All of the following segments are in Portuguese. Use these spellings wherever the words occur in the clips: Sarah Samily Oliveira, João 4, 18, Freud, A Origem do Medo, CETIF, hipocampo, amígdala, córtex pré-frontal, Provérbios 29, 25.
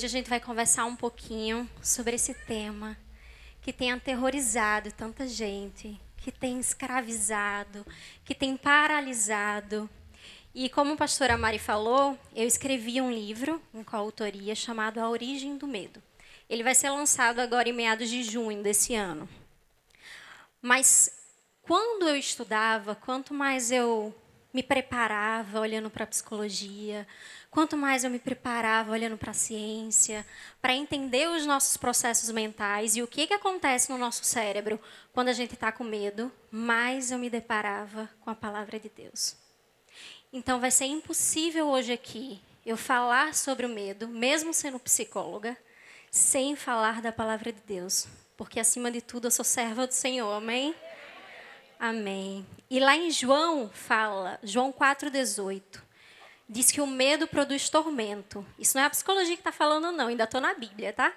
Hoje a gente vai conversar um pouquinho sobre esse tema que tem aterrorizado tanta gente, que tem escravizado, que tem paralisado. E como a pastora Mari falou, eu escrevi um livro em coautoria chamado A Origem do Medo. Ele vai ser lançado agora em meados de junho desse ano. Mas quando eu estudava, quanto mais eu me preparava olhando para a psicologia, quanto mais eu me preparava olhando para a ciência, para entender os nossos processos mentais e o que acontece no nosso cérebro quando a gente está com medo, mais eu me deparava com a palavra de Deus. Então, vai ser impossível hoje aqui eu falar sobre o medo, mesmo sendo psicóloga, sem falar da palavra de Deus. Porque, acima de tudo, eu sou serva do Senhor, amém? Amém. E lá em João fala, João 4, 18, diz que o medo produz tormento. Isso não é a psicologia que está falando, não. Ainda estou na Bíblia, tá?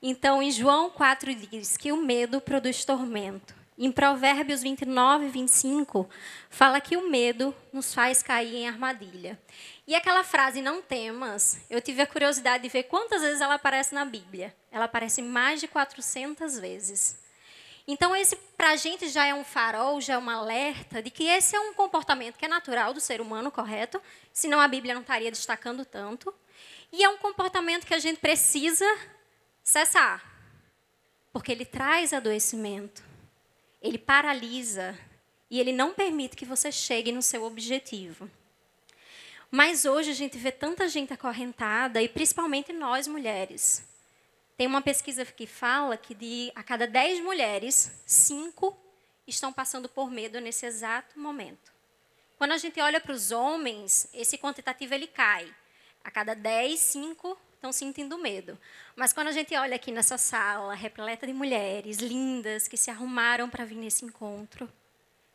Então, em João 4 diz que o medo produz tormento. Em Provérbios 29, 25, fala que o medo nos faz cair em armadilha. E aquela frase, não temas, eu tive a curiosidade de ver quantas vezes ela aparece na Bíblia. Ela aparece mais de 400 vezes. Então, esse, para a gente, já é um farol, já é um alerta de que esse é um comportamento que é natural do ser humano, correto? Senão a Bíblia não estaria destacando tanto. E é um comportamento que a gente precisa cessar, porque ele traz adoecimento, ele paralisa e ele não permite que você chegue no seu objetivo. Mas hoje a gente vê tanta gente acorrentada, e principalmente nós, mulheres. Tem uma pesquisa que fala que a cada 10 mulheres, 5 estão passando por medo nesse exato momento. Quando a gente olha para os homens, esse quantitativo ele cai. A cada 10, 5 estão sentindo medo. Mas quando a gente olha aqui nessa sala, repleta de mulheres lindas que se arrumaram para vir nesse encontro,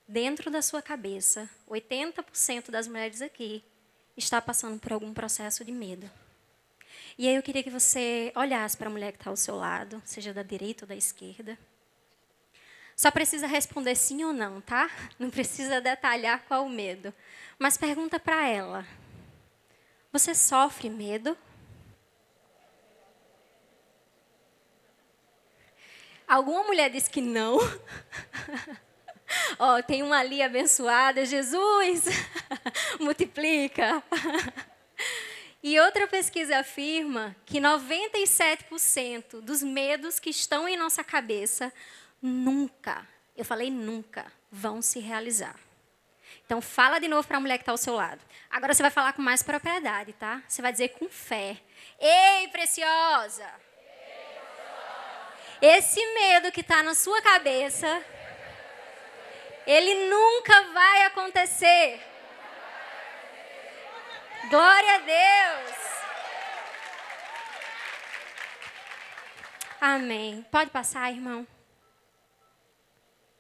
dentro da sua cabeça, 80% das mulheres aqui está passando por algum processo de medo. E aí eu queria que você olhasse para a mulher que está ao seu lado, seja da direita ou da esquerda. Só precisa responder sim ou não, tá? Não precisa detalhar qual o medo. Mas pergunta para ela. Você sofre medo? Alguma mulher disse que não. Ó, tem uma ali abençoada. Jesus, multiplica. E outra pesquisa afirma que 97% dos medos que estão em nossa cabeça nunca, eu falei nunca, vão se realizar. Então, fala de novo para a mulher que está ao seu lado. Agora você vai falar com mais propriedade, tá? Você vai dizer com fé. Ei, preciosa! Esse medo que está na sua cabeça, ele nunca vai acontecer. Glória a Deus! Amém. Pode passar, irmão?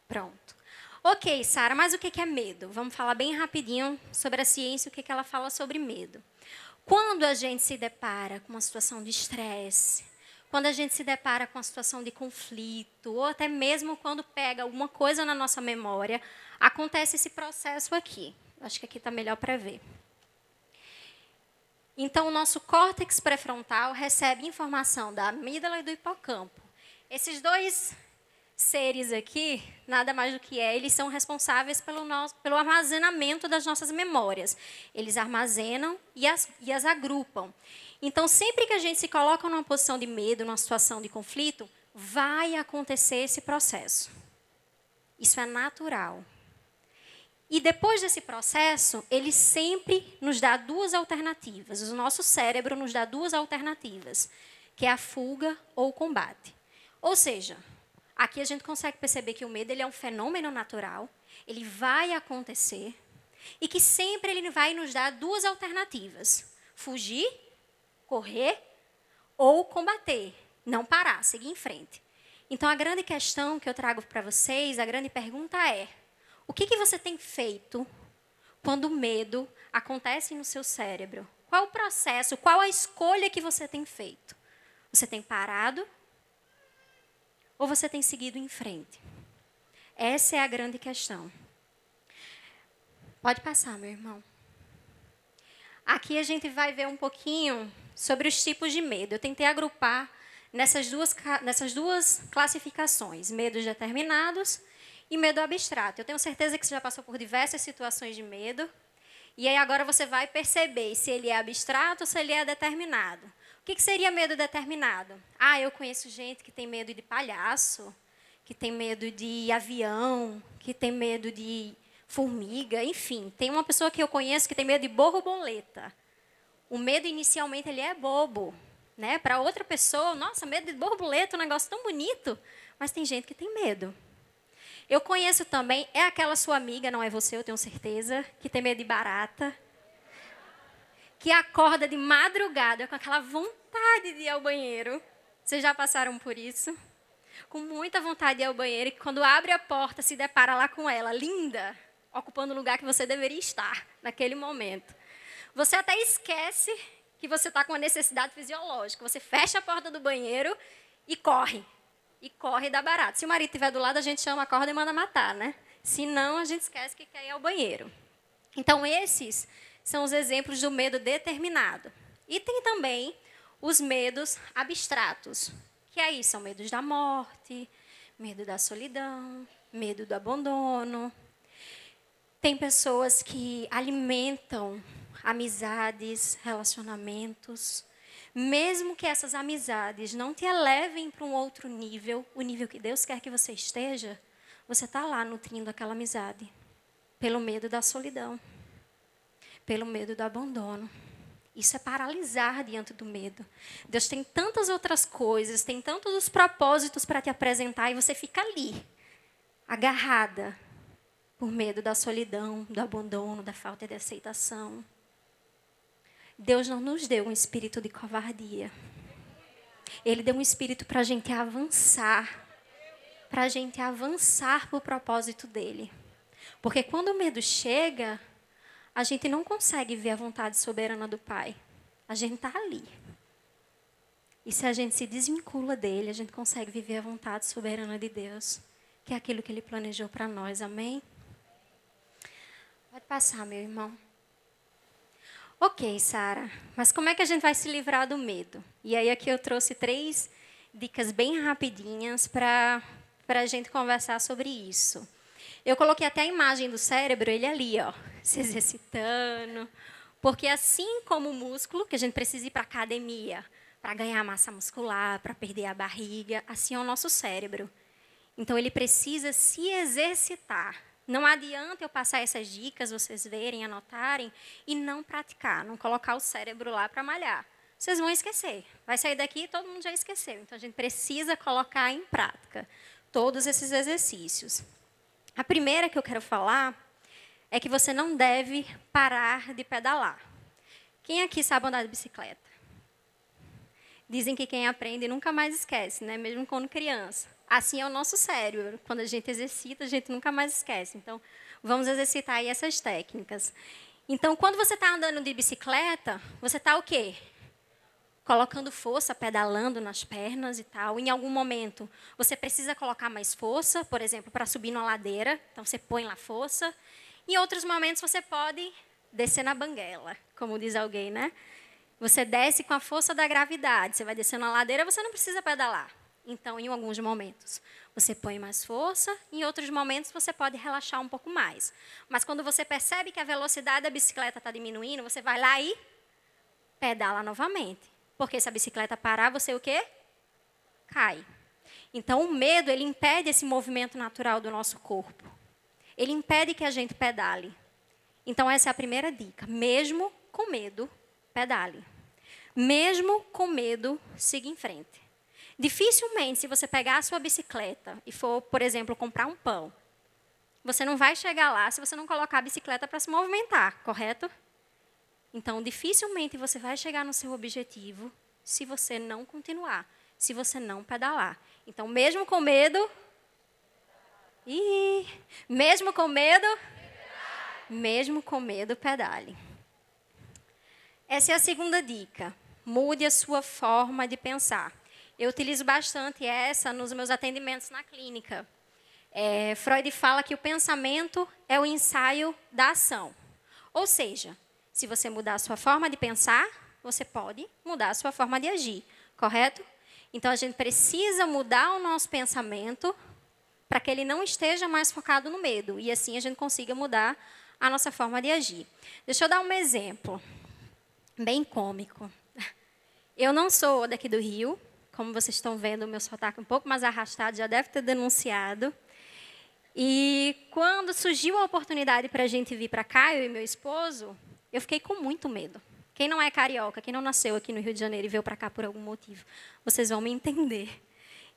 Pronto. Ok, Sarah, mas o que é medo? Vamos falar bem rapidinho sobre a ciência, o que ela fala sobre medo. Quando a gente se depara com uma situação de estresse, quando a gente se depara com uma situação de conflito, ou até mesmo quando pega alguma coisa na nossa memória, acontece esse processo aqui. Acho que aqui está melhor para ver. Então, o nosso córtex pré-frontal recebe informação da amígdala e do hipocampo. Esses dois seres aqui, nada mais do que eles são responsáveis pelo armazenamento das nossas memórias. Eles armazenam e as agrupam. Então, sempre que a gente se coloca numa posição de medo, numa situação de conflito, vai acontecer esse processo. Isso é natural. E depois desse processo, ele sempre nos dá duas alternativas. O nosso cérebro nos dá duas alternativas, que é a fuga ou o combate. Ou seja, aqui a gente consegue perceber que o medo ele é um fenômeno natural, ele vai acontecer, e que sempre ele vai nos dar duas alternativas. Fugir, correr, ou combater, não parar, seguir em frente. Então, a grande questão que eu trago para vocês, a grande pergunta é, o que você tem feito quando o medo acontece no seu cérebro? Qual o processo, qual a escolha que você tem feito? Você tem parado ou você tem seguido em frente? Essa é a grande questão. Pode passar, meu irmão. Aqui a gente vai ver um pouquinho sobre os tipos de medo. Eu tentei agrupar nessas duas classificações, medos determinados e medo abstrato. Eu tenho certeza que você já passou por diversas situações de medo, e aí agora você vai perceber se ele é abstrato ou se ele é determinado. O que seria medo determinado? Ah, eu conheço gente que tem medo de palhaço, que tem medo de avião, que tem medo de formiga, enfim. Tem uma pessoa que eu conheço que tem medo de borboleta. O medo, inicialmente, ele é bobo, né? Para outra pessoa, nossa, medo de borboleta, um negócio tão bonito. Mas tem gente que tem medo. Eu conheço também, é aquela sua amiga, não é você, eu tenho certeza, que tem medo de barata, que acorda de madrugada com aquela vontade de ir ao banheiro. Vocês já passaram por isso? Com muita vontade de ir ao banheiro, e quando abre a porta, se depara lá com ela, linda, ocupando o lugar que você deveria estar naquele momento. Você até esquece que você está com uma necessidade fisiológica. Você fecha a porta do banheiro e corre. E corre da barata. Se o marido estiver do lado, a gente chama, acorda e manda matar, né? Se não, a gente esquece que quer ir ao banheiro. Então, esses são os exemplos do medo determinado. E tem também os medos abstratos, que aí são medos da morte, medo da solidão, medo do abandono. Tem pessoas que alimentam amizades, relacionamentos, mesmo que essas amizades não te elevem para um outro nível, o nível que Deus quer que você esteja, você está lá nutrindo aquela amizade, pelo medo da solidão, pelo medo do abandono. Isso é paralisar diante do medo. Deus tem tantas outras coisas, tem tantos propósitos para te apresentar, e você fica ali, agarrada, por medo da solidão, do abandono, da falta de aceitação. Deus não nos deu um espírito de covardia. Ele deu um espírito para a gente avançar. Para a gente avançar para o propósito dele. Porque quando o medo chega, a gente não consegue ver a vontade soberana do Pai. A gente está ali. E se a gente se desvincula dele, a gente consegue viver a vontade soberana de Deus, que é aquilo que ele planejou para nós. Amém? Pode passar, meu irmão. Ok, Sarah, mas como é que a gente vai se livrar do medo? E aí aqui eu trouxe 3 dicas bem rapidinhas para a gente conversar sobre isso. Eu coloquei até a imagem do cérebro, ele ali, ó, se exercitando. Porque assim como o músculo, que a gente precisa ir para a academia, para ganhar massa muscular, para perder a barriga, assim é o nosso cérebro. Então, ele precisa se exercitar. Não adianta eu passar essas dicas, vocês verem, anotarem, e não praticar, não colocar o cérebro lá para malhar. Vocês vão esquecer. Vai sair daqui e todo mundo já esqueceu. Então, a gente precisa colocar em prática todos esses exercícios. A primeira que eu quero falar é que você não deve parar de pedalar. Quem aqui sabe andar de bicicleta? Dizem que quem aprende nunca mais esquece, né? Mesmo quando criança. Assim é o nosso cérebro. Quando a gente exercita, a gente nunca mais esquece. Então, vamos exercitar aí essas técnicas. Então, quando você está andando de bicicleta, você está o quê? Colocando força, pedalando nas pernas e tal. Em algum momento, você precisa colocar mais força, por exemplo, para subir numa ladeira. Então, você põe lá força. Em outros momentos, você pode descer na banguela, como diz alguém, né? Você desce com a força da gravidade. Você vai descendo a ladeira, você não precisa pedalar. Então, em alguns momentos, você põe mais força. Em outros momentos, você pode relaxar um pouco mais. Mas quando você percebe que a velocidade da bicicleta está diminuindo, você vai lá e pedala novamente. Porque se a bicicleta parar, você o quê? Cai. Então, o medo, ele impede esse movimento natural do nosso corpo. Ele impede que a gente pedale. Então, essa é a primeira dica. Mesmo com medo, pedale. Mesmo com medo, siga em frente. Dificilmente, se você pegar a sua bicicleta e for, por exemplo, comprar um pão, você não vai chegar lá se você não colocar a bicicleta para se movimentar, correto? Então, dificilmente você vai chegar no seu objetivo se você não continuar, se você não pedalar. Então, mesmo com medo... mesmo com medo... Mesmo com medo, pedale. Essa é a segunda dica. Mude a sua forma de pensar. Eu utilizo bastante essa nos meus atendimentos na clínica. Freud fala que o pensamento é o ensaio da ação. Ou seja, se você mudar a sua forma de pensar, você pode mudar a sua forma de agir, correto? Então, a gente precisa mudar o nosso pensamento para que ele não esteja mais focado no medo. E assim a gente consiga mudar a nossa forma de agir. Deixa eu dar um exemplo bem cômico. Eu não sou daqui do Rio. Como vocês estão vendo, o meu sotaque um pouco mais arrastado, já deve ter denunciado. E quando surgiu a oportunidade para a gente vir para cá, eu e meu esposo, eu fiquei com muito medo. Quem não é carioca, quem não nasceu aqui no Rio de Janeiro e veio para cá por algum motivo, vocês vão me entender.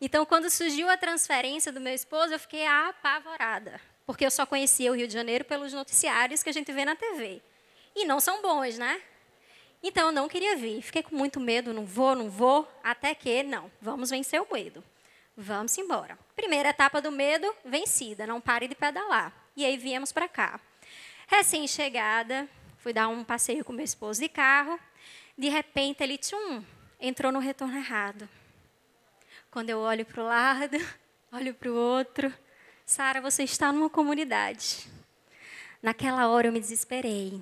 Então, quando surgiu a transferência do meu esposo, eu fiquei apavorada, porque eu só conhecia o Rio de Janeiro pelos noticiários que a gente vê na TV. E não são bons, né? Então, eu não queria vir. Fiquei com muito medo, não vou, até que, não, vamos vencer o medo. Vamos embora. Primeira etapa do medo, vencida, não pare de pedalar. E aí viemos para cá. Recém-chegada, fui dar um passeio com meu esposo de carro. De repente, ele entrou no retorno errado. Quando eu olho para o lado, olho para o outro. Sarah, você está numa comunidade. Naquela hora, eu me desesperei.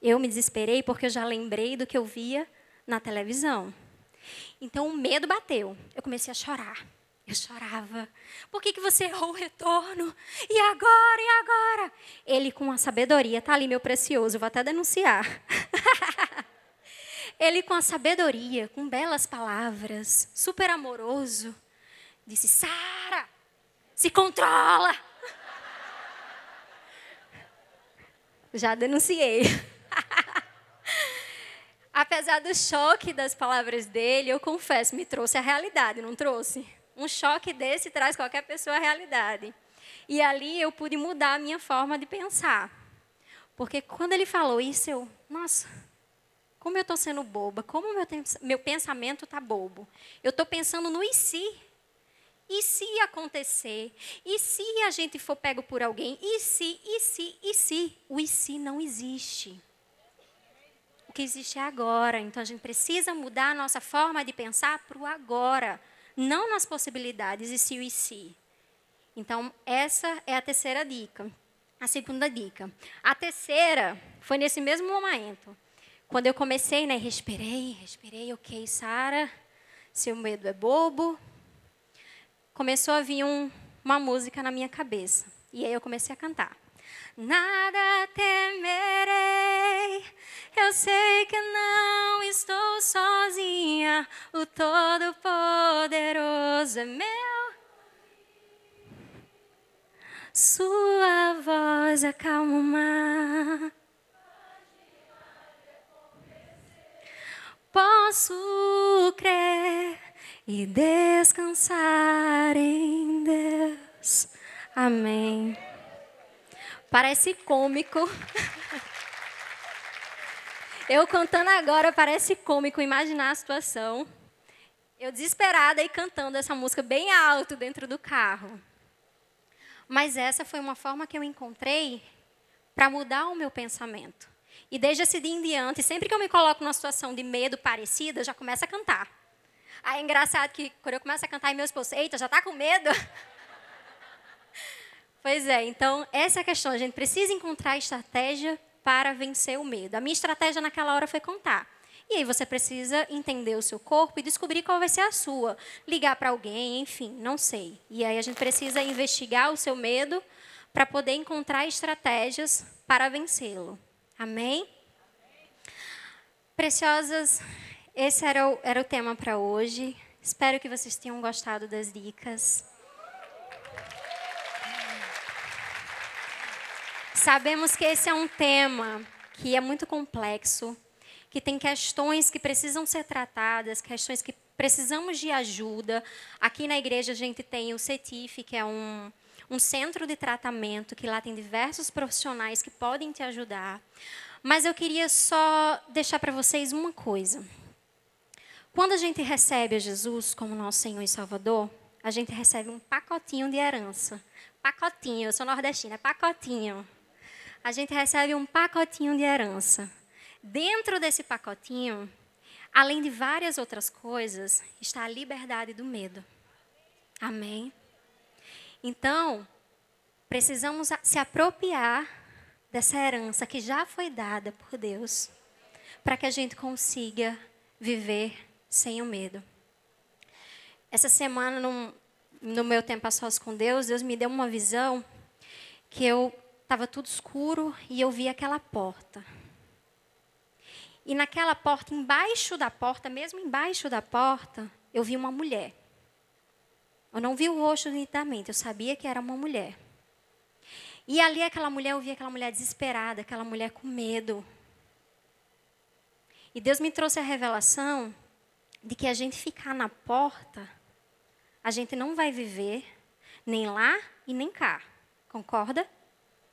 Eu me desesperei porque eu já lembrei do que eu via na televisão. Então, o medo bateu. Eu comecei a chorar. Eu chorava. Por que você errou o retorno? E agora? E agora? Ele, com a sabedoria, está ali, meu precioso, eu vou até denunciar. Ele, com a sabedoria, com belas palavras, super amoroso, disse, Sarah, se controla. Já denunciei. Apesar do choque das palavras dele, eu confesso, me trouxe a realidade, não trouxe? Um choque desse traz qualquer pessoa à realidade. E ali eu pude mudar a minha forma de pensar. Porque quando ele falou isso, eu, nossa, como eu estou sendo boba, como meu pensamento está bobo. Eu estou pensando no e se? E se acontecer? E se a gente for pego por alguém? E se, e se, e se? O e se não existe. O que existe é agora. Então, a gente precisa mudar a nossa forma de pensar para o agora, não nas possibilidades e se o e se. Então, essa é a terceira dica. A segunda dica. A terceira foi nesse mesmo momento. Quando eu comecei, né, respirei, ok, Sarah, seu medo é bobo. Começou a vir uma música na minha cabeça. E aí eu comecei a cantar. Nada temerei, eu sei que não estou sozinha, o Todo-Poderoso é meu. Sua voz acalma o mar. Posso crer e descansar em Deus. Amém. Parece cômico. Eu cantando agora parece cômico, imaginar a situação. Eu desesperada e cantando essa música bem alto dentro do carro. Mas essa foi uma forma que eu encontrei para mudar o meu pensamento. E desde esse dia em diante, sempre que eu me coloco numa situação de medo parecida, eu já começo a cantar. Aí é engraçado que quando eu começo a cantar, meu esposo, eita, já está com medo? Pois é, então, essa é a questão. A gente precisa encontrar estratégia para vencer o medo. A minha estratégia naquela hora foi contar. E aí você precisa entender o seu corpo e descobrir qual vai ser a sua. Ligar para alguém, enfim, não sei. E aí a gente precisa investigar o seu medo para poder encontrar estratégias para vencê-lo. Amém? Preciosas, esse era o tema para hoje. Espero que vocês tenham gostado das dicas. Sabemos que esse é um tema que é muito complexo, que tem questões que precisam ser tratadas, questões que precisamos de ajuda. Aqui na igreja a gente tem o CETIF, que é um centro de tratamento, que lá tem diversos profissionais que podem te ajudar. Mas eu queria só deixar para vocês uma coisa. Quando a gente recebe a Jesus como nosso Senhor e Salvador, a gente recebe um pacotinho de herança. Pacotinho, eu sou nordestina, pacotinho. A gente recebe um pacotinho de herança. Dentro desse pacotinho, além de várias outras coisas, está a liberdade do medo. Amém? Então, precisamos se apropriar dessa herança que já foi dada por Deus, para que a gente consiga viver sem o medo. Essa semana, no meu tempo a sós com Deus, Deus me deu uma visão que eu estava tudo escuro e eu vi aquela porta. E naquela porta, embaixo da porta, mesmo embaixo da porta, eu vi uma mulher. Eu não vi o rosto nitidamente, eu sabia que era uma mulher. E ali aquela mulher, eu vi aquela mulher desesperada, aquela mulher com medo. E Deus me trouxe a revelação de que a gente ficar na porta, a gente não vai viver nem lá e nem cá. Concorda?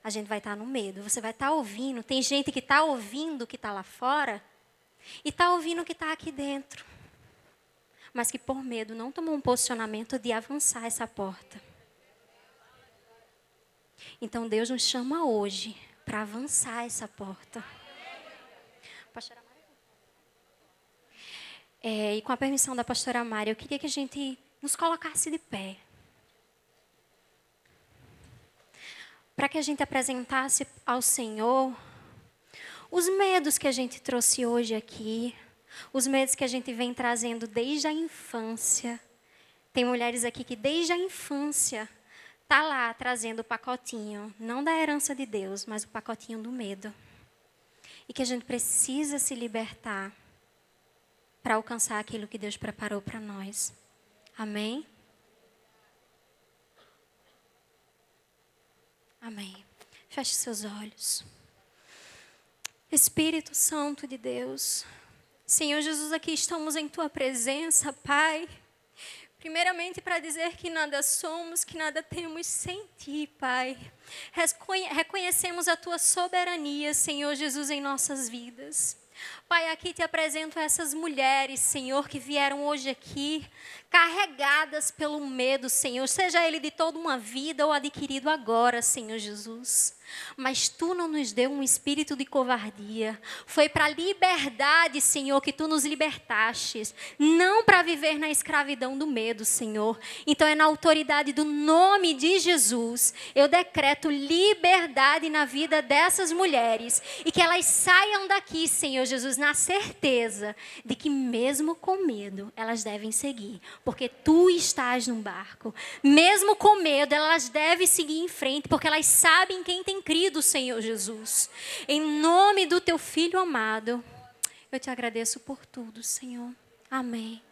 A gente vai estar no medo, você vai estar ouvindo. Tem gente que está ouvindo o que está lá fora e está ouvindo o que está aqui dentro. Mas que por medo não tomou um posicionamento de avançar essa porta. Então Deus nos chama hoje para avançar essa porta. Pastora Mari? E com a permissão da pastora Mari, eu queria que a gente nos colocasse de pé, para que a gente apresentasse ao Senhor os medos que a gente trouxe hoje aqui, os medos que a gente vem trazendo desde a infância. Tem mulheres aqui que desde a infância tá lá trazendo o pacotinho, não da herança de Deus, mas o pacotinho do medo. E que a gente precisa se libertar para alcançar aquilo que Deus preparou para nós. Amém? Amém. Feche seus olhos. Espírito Santo de Deus, Senhor Jesus, aqui estamos em Tua presença, Pai. Primeiramente para dizer que nada somos, que nada temos sem Ti, Pai. Reconhecemos a Tua soberania, Senhor Jesus, em nossas vidas. Pai, aqui te apresento essas mulheres, Senhor, que vieram hoje aqui carregadas pelo medo, Senhor, seja ele de toda uma vida ou adquirido agora, Senhor Jesus. Mas Tu não nos deu um espírito de covardia. Foi para a liberdade, Senhor, que Tu nos libertastes, não para viver na escravidão do medo, Senhor. Então é na autoridade do nome de Jesus, eu decreto liberdade na vida dessas mulheres e que elas saiam daqui, Senhor Jesus, na certeza de que mesmo com medo elas devem seguir, porque Tu estás no barco. Mesmo com medo elas devem seguir em frente, porque elas sabem quem tem crido, Senhor Jesus. Em nome do Teu Filho amado, eu Te agradeço por tudo, Senhor. Amém.